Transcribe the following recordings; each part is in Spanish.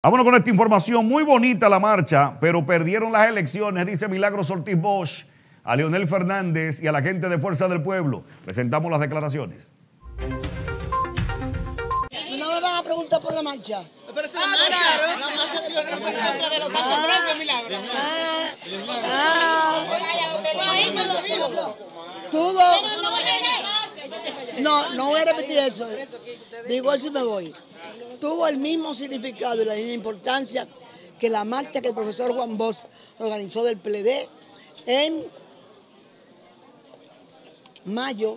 Vámonos con esta información, muy bonita la marcha, pero perdieron las elecciones, dice Milagros Ortiz Bosch, a Leonel Fernández y a la gente de Fuerza del Pueblo. Presentamos las declaraciones. No me van a preguntar por la marcha. Pero es la marcha, la marcha de Leonel Fernández de los Santos Tres, Milagros. Ahí me lo digo. No voy a repetir eso. Digo eso y me voy. Tuvo el mismo significado y la misma importancia que la marcha que el profesor Juan Bosch organizó del PLD en mayo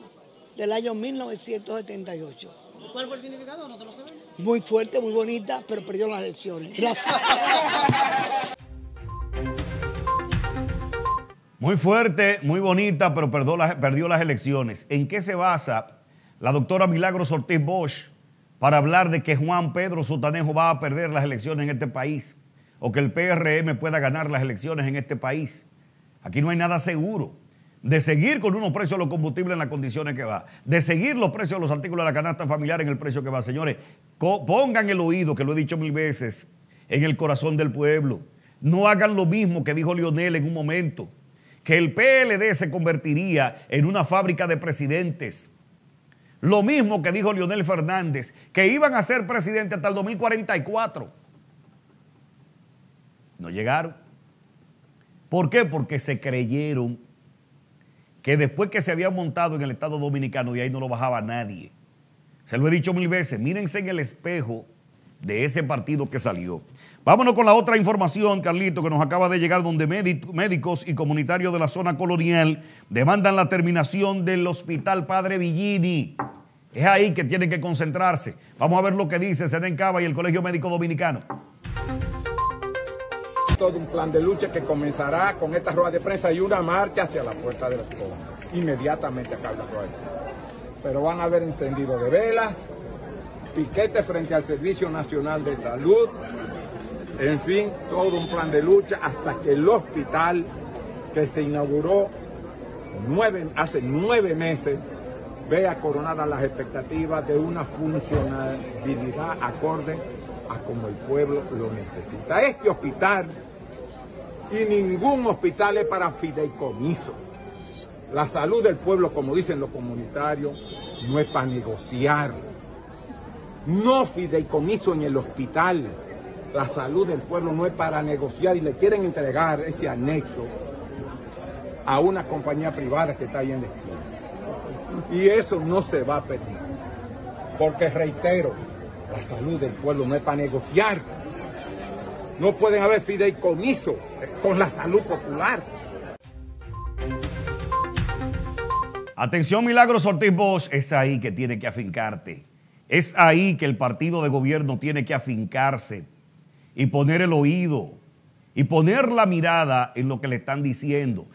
del año 1978. ¿Cuál fue el significado? ¿No te lo sabes? Muy fuerte, muy bonita, pero perdió las elecciones. Gracias. Muy fuerte, muy bonita, pero perdió las elecciones. ¿En qué se basa la doctora Milagros Ortiz Bosch para hablar de que Juan Pedro Sotanejo va a perder las elecciones en este país o que el PRM pueda ganar las elecciones en este país? Aquí no hay nada seguro. De seguir con unos precios de los combustibles en las condiciones que va, de seguir los precios de los artículos de la canasta familiar en el precio que va. Señores, pongan el oído, que lo he dicho mil veces, en el corazón del pueblo. No hagan lo mismo que dijo Leonel en un momento, que el PLD se convertiría en una fábrica de presidentes. Lo mismo que dijo Leonel Fernández, que iban a ser presidente hasta el 2044. No llegaron. ¿Por qué? Porque se creyeron que después que se habían montado en el Estado Dominicano, de ahí no lo bajaba nadie. Se lo he dicho mil veces, mírense en el espejo de ese partido que salió. Vámonos con la otra información, Carlito, que nos acaba de llegar, donde médicos y comunitarios de la zona colonial demandan la terminación del hospital Padre Villini. Es ahí que tienen que concentrarse. Vamos a ver lo que dice Sedén Cava y el Colegio Médico Dominicano. Todo un plan de lucha que comenzará con esta rueda de prensa y una marcha hacia la puerta de la escuela, inmediatamente acá la rueda de prensa. Pero van a haber encendido de velas, piquetes frente al Servicio Nacional de Salud, en fin, todo un plan de lucha hasta que el hospital que se inauguró hace nueve meses vea coronadas las expectativas de una funcionalidad acorde a como el pueblo lo necesita. Este hospital y ningún hospital es para fideicomiso. La salud del pueblo, como dicen los comunitarios, no es para negociar. No fideicomiso en el hospital. La salud del pueblo no es para negociar, y le quieren entregar ese anexo a una compañía privada que está ahí en la esquina. Y eso no se va a permitir, porque reitero, la salud del pueblo no es para negociar. No pueden haber fideicomiso con la salud popular. Atención, Milagros Ortiz Bosch, es ahí que tiene que afincarte. Es ahí que el partido de gobierno tiene que afincarse y poner el oído y poner la mirada en lo que le están diciendo.